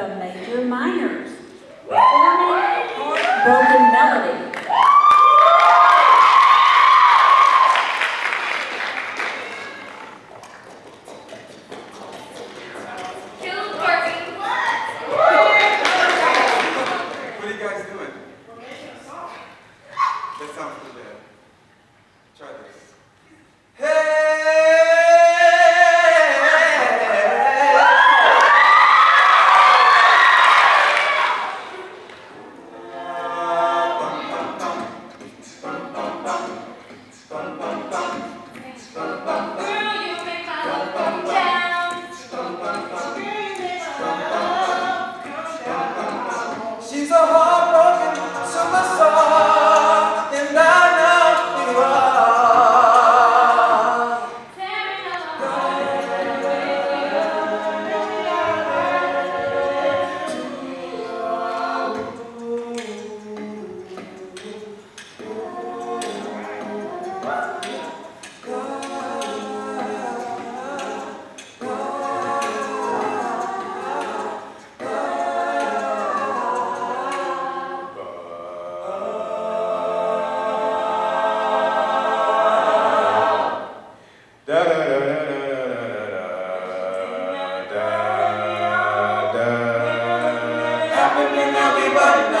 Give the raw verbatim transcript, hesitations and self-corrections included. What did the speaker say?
The Major Minors, performing Heart Broken Melody. Happy birthday, everybody.